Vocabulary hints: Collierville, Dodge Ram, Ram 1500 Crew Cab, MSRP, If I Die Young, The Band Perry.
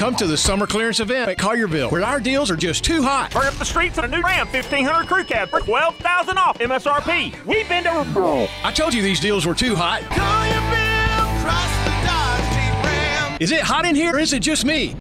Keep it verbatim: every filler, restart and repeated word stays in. Come to the summer clearance event at Collierville, where our deals are just too hot. Turn up the street for the new Ram fifteen hundred Crew Cab for twelve thousand dollars off M S R P. We've been to... I told you these deals were too hot. Collierville, cross the Dodge Ram. Is it hot in here, or is it just me?